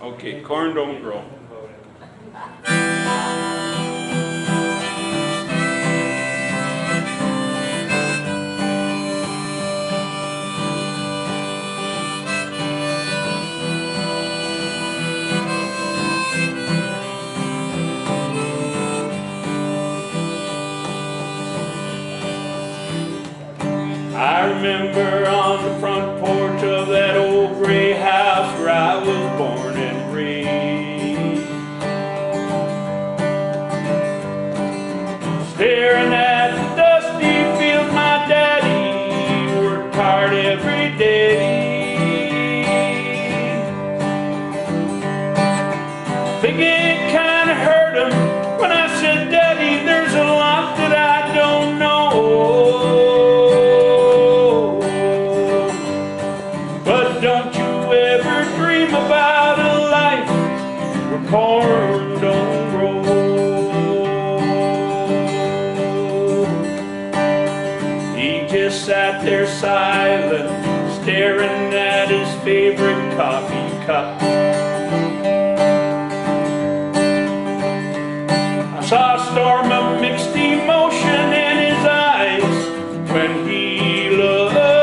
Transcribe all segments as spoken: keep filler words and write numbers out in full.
Okay, corn don't grow. I remember on the front porch of that old gray house where I was born and raised, staring at the dusty fields my daddy worked hard every day. Think it kind of hurt him when I said, "Daddy, there's a lot that I don't know. Don't you ever dream about a life where corn don't grow?" He just sat there silent, staring at his favorite coffee cup. I saw a storm of mixed emotion in his eyes when he looked up.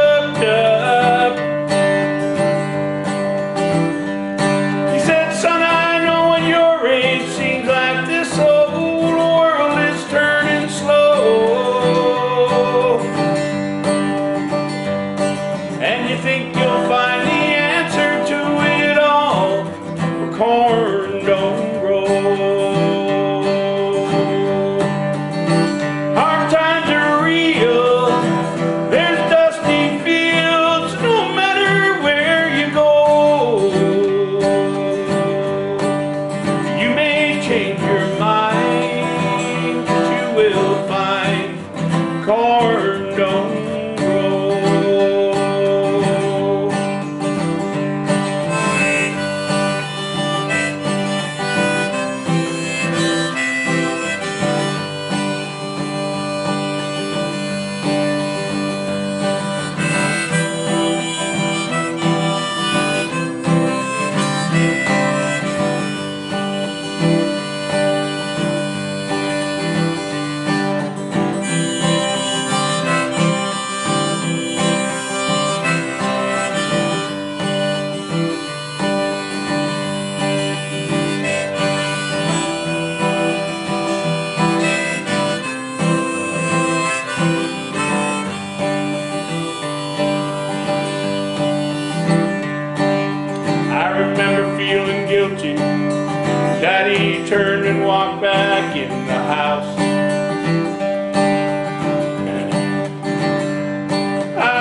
Daddy turned and walked back in the house.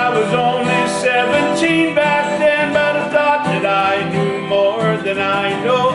I was only seventeen back then, but I thought that I knew more than I know.